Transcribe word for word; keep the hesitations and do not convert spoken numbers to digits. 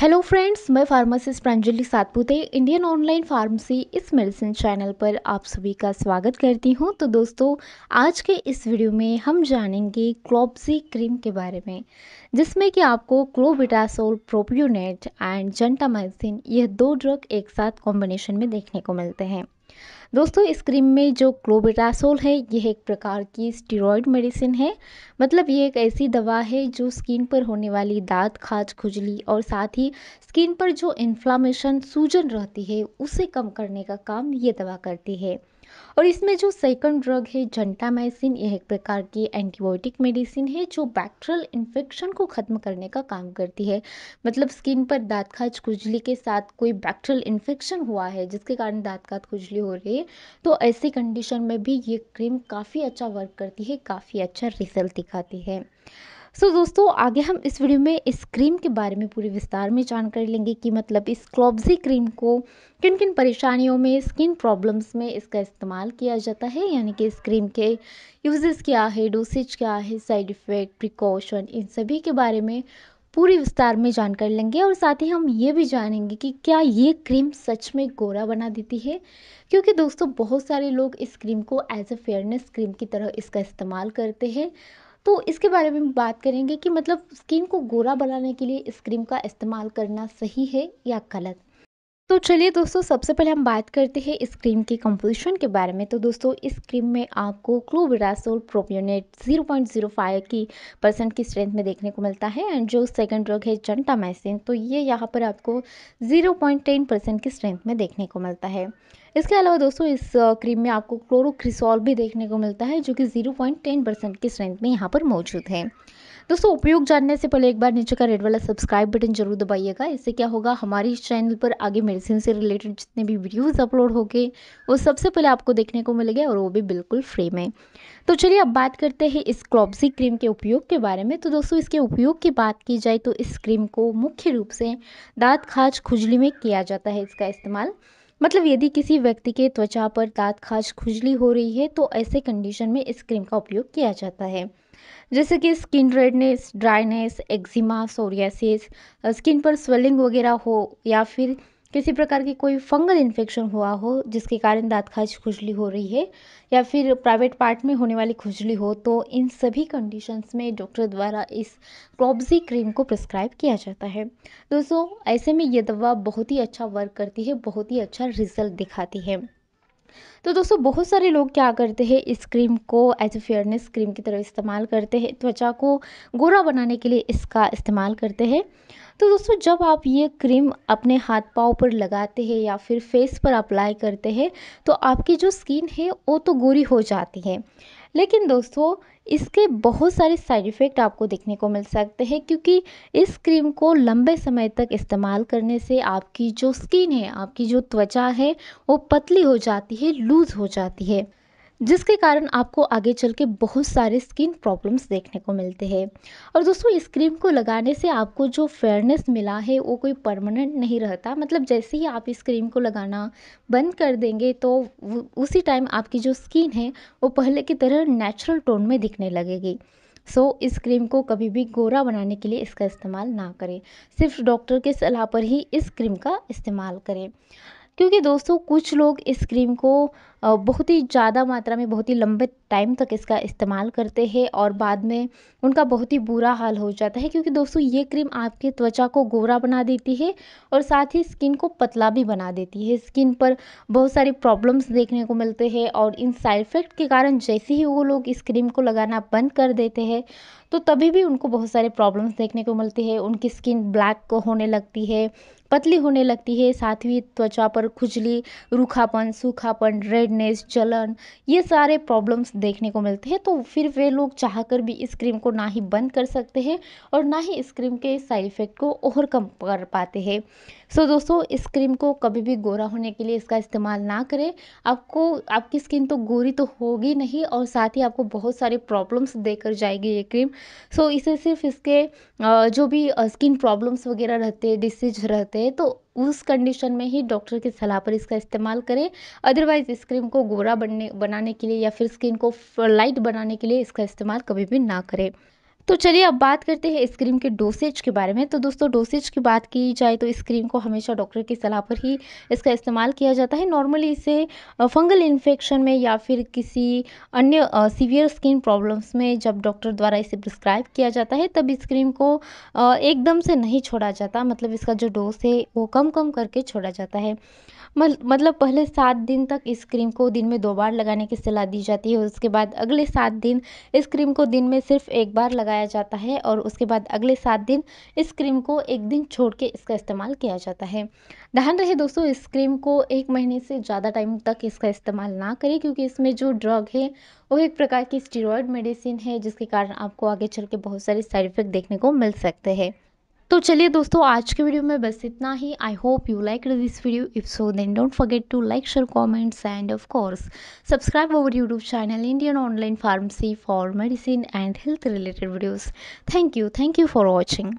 Hello friends, मैं pharmacist Pranjali Satpute Indian online pharmacy इस medicine channel पर आप सभी का स्वागत करती हूं। तो दोस्तों, आज के इस वीडियो में हम जानेंगे क्लॉप जी क्रीम के बारे में, जिसमें कि आपको क्लोबिटासोल प्रोपियोनेट एंड जेंटामाइसिन यह दो ड्रग एक साथ कॉम्बिनेशन में देखने को मिलते हैं। दोस्तों, इस क्रीम में जो क्लोबिटासोल है यह एक प्रकार की स्टीरॉयड मेडिसिन है, मतलब ये एक ऐसी दवा है जो स्किन पर होने वाली दाद, खाज, खुजली और साथ ही स्किन पर जो इन्फ्लामेशन, सूजन रहती है उसे कम करने का काम ये दवा करती है। और इसमें जो सेकंड ड्रग है जेंटामाइसिन, यह एक प्रकार की एंटीबायोटिक मेडिसिन है जो बैक्टीरियल इन्फेक्शन को ख़त्म करने का काम करती है, मतलब स्किन पर दाद, खाज, खुजली के साथ कोई बैक्टीरियल इन्फेक्शन हुआ है जिसके कारण दाद, खाज, खुजली हो रही है, तो ऐसी कंडीशन में भी ये क्रीम काफ़ी अच्छा वर्क करती है, काफ़ी अच्छा रिजल्ट दिखाती है। सो so, दोस्तों, आगे हम इस वीडियो में इस क्रीम के बारे में पूरी विस्तार में जानकारी लेंगे कि मतलब इस क्लॉप जी क्रीम को किन किन परेशानियों में, स्किन प्रॉब्लम्स में इसका इस्तेमाल किया जाता है, यानी कि इस क्रीम के यूजेस क्या है, डोसेज क्या है, साइड इफ़ेक्ट, प्रिकॉशन, इन सभी के बारे में पूरी विस्तार में जानकारी लेंगे। और साथ ही हम ये भी जानेंगे कि क्या ये क्रीम सच में गोरा बना देती है, क्योंकि दोस्तों बहुत सारे लोग इस क्रीम को एज अ फेयरनेस क्रीम की तरह इसका इस्तेमाल करते हैं। तो इसके बारे में बात करेंगे कि मतलब स्किन को गोरा बनाने के लिए इस क्रीम का इस्तेमाल करना सही है या गलत। तो चलिए दोस्तों, सबसे पहले हम बात करते हैं इस क्रीम के कंपोजिशन के बारे में। तो दोस्तों, इस क्रीम में आपको clobetasol propionate zero point zero five की परसेंट की स्ट्रेंथ में देखने को मिलता है, एंड जो सेकंड ड्रग है जेंटामाइसिन, तो ये यहाँ पर आपको zero point one zero percent की स्ट्रेंथ में देखने को मिलता है। इसके अलावा दोस्तों, इस क्रीम में आपको क्लोरोक्रिसोल भी देखने को मिलता है, जो कि zero point one zero percent की स्ट्रेंथ में यहाँ पर मौजूद है। दोस्तों, उपयोग जानने से पहले एक बार नीचे का रेड वाला सब्सक्राइब बटन जरूर दबाइएगा। इससे क्या होगा, हमारी इस चैनल पर आगे मेडिसिन से रिलेटेड जितने भी वीडियोस अपलोड होंगे वो सबसे पहले आपको देखने को मिलेगा, और वो भी बिल्कुल फ्री में। तो चलिए अब बात करते हैं इस क्लॉप जी क्रीम के उपयोग के बारे में। तो दोस्तों, इसके उपयोग की बात की जाए तो इस क्रीम को मुख्य रूप से दाँत, खाज, खुजली में किया जाता है इसका इस्तेमाल। मतलब यदि किसी व्यक्ति के त्वचा पर दाद, खाज, खुजली हो रही है तो ऐसे कंडीशन में इस क्रीम का उपयोग किया जाता है, जैसे कि skin redness, dryness, eczema, psoriasis, skin पर स्वेलिंग वगैरह हो, या फिर किसी प्रकार की कोई फंगल इन्फेक्शन हुआ हो जिसके कारण दाद, खाज, खुजली हो रही है, या फिर प्राइवेट पार्ट में होने वाली खुजली हो, तो इन सभी कंडीशंस में डॉक्टर द्वारा इस क्लॉप जी क्रीम को प्रिस्क्राइब किया जाता है। दोस्तों, ऐसे में ये दवा बहुत ही अच्छा वर्क करती है, बहुत ही अच्छा रिजल्ट दिखाती है। तो दोस्तों, बहुत सारे लोग क्या करते हैं, इस क्रीम को एज ए फेयरनेस क्रीम की तरह इस्तेमाल करते हैं, त्वचा को गोरा बनाने के लिए इसका इस्तेमाल करते हैं। तो दोस्तों, जब आप ये क्रीम अपने हाथ पाँव पर लगाते हैं या फिर फेस पर अप्लाई करते हैं तो आपकी जो स्किन है वो तो गोरी हो जाती है, लेकिन दोस्तों इसके बहुत सारे साइड इफ़ेक्ट आपको देखने को मिल सकते हैं, क्योंकि इस क्रीम को लंबे समय तक इस्तेमाल करने से आपकी जो स्किन है, आपकी जो त्वचा है वो पतली हो जाती है, लूज़ हो जाती है, जिसके कारण आपको आगे चल के बहुत सारे स्किन प्रॉब्लम्स देखने को मिलते हैं। और दोस्तों, इस क्रीम को लगाने से आपको जो फेयरनेस मिला है वो कोई परमानेंट नहीं रहता, मतलब जैसे ही आप इस क्रीम को लगाना बंद कर देंगे तो उसी टाइम आपकी जो स्किन है वो पहले की तरह नेचुरल टोन में दिखने लगेगी। सो so, इस क्रीम को कभी भी गोरा बनाने के लिए इसका इस्तेमाल ना करें, सिर्फ डॉक्टर के सलाह पर ही इस क्रीम का इस्तेमाल करें, क्योंकि दोस्तों कुछ लोग इस क्रीम को बहुत ही ज़्यादा मात्रा में, बहुत ही लंबे टाइम तक इसका इस्तेमाल करते हैं और बाद में उनका बहुत ही बुरा हाल हो जाता है, क्योंकि दोस्तों ये क्रीम आपके त्वचा को गोरा बना देती है और साथ ही स्किन को पतला भी बना देती है। स्किन पर बहुत सारी प्रॉब्लम्स देखने को मिलते हैं, और इन साइड इफ़ेक्ट के कारण जैसे ही वो लोग इस क्रीम को लगाना बंद कर देते हैं तो तभी भी उनको बहुत सारे प्रॉब्लम्स देखने को मिलते हैं। उनकी स्किन ब्लैक होने लगती है, पतली होने लगती है, साथ ही त्वचा पर खुजली, रूखापन, सूखापन, रेडनेस, जलन, ये सारे प्रॉब्लम्स देखने को मिलते हैं। तो फिर वे लोग चाहकर भी इस क्रीम को ना ही बंद कर सकते हैं और ना ही इस क्रीम के साइड इफ़ेक्ट को ओवरकम कर पाते हैं। सो दोस्तों, इस क्रीम को कभी भी गोरा होने के लिए इसका इस्तेमाल ना करें। आपको आपकी स्किन तो गोरी तो होगी नहीं और साथ ही आपको बहुत सारे प्रॉब्लम्स देकर जाएगी ये क्रीम। सो so, इसे सिर्फ इसके जो भी स्किन प्रॉब्लम्स वगैरह रहते हैं, डिसीज रहते हैं, तो उस कंडीशन में ही डॉक्टर की सलाह पर इसका इस्तेमाल करें। अदरवाइज़ इस क्रीम को गोरा बनने बनाने के लिए या फिर स्किन को लाइट बनाने के लिए इसका इस्तेमाल कभी भी ना करें। तो चलिए अब बात करते हैं इस क्रीम के डोसेज के बारे में। तो दोस्तों डोसेज की बात की जाए तो इस क्रीम को हमेशा डॉक्टर की सलाह पर ही इसका इस्तेमाल किया जाता है। नॉर्मली इसे फंगल इन्फेक्शन में या फिर किसी अन्य सीवियर स्किन प्रॉब्लम्स में जब डॉक्टर द्वारा इसे प्रिस्क्राइब किया जाता है तब इस क्रीम को एकदम से नहीं छोड़ा जाता, मतलब इसका जो डोज है वो कम कम करके छोड़ा जाता है। मतलब पहले सात दिन तक इस क्रीम को दिन में दो बार लगाने की सलाह दी जाती है। उसके बाद अगले सात दिन इस क्रीम को दिन में सिर्फ एक बार लगाया जाता है और उसके बाद अगले सात दिन इस क्रीम को एक दिन छोड़ के इसका इस्तेमाल किया जाता है। ध्यान रहे दोस्तों, इस क्रीम को एक महीने से ज़्यादा टाइम तक इसका इस्तेमाल ना करें, क्योंकि इसमें जो ड्रग है वो एक प्रकार की स्टीरॉयड मेडिसिन है, जिसके कारण आपको आगे चल के बहुत सारे साइड इफेक्ट देखने को मिल सकते हैं। तो चलिए दोस्तों, आज के वीडियो में बस इतना ही। I hope you like this video. If so then don't forget to like, share, comments and of course subscribe our YouTube channel Indian online pharmacy for medicine and health related videos. Thank you thank you for watching.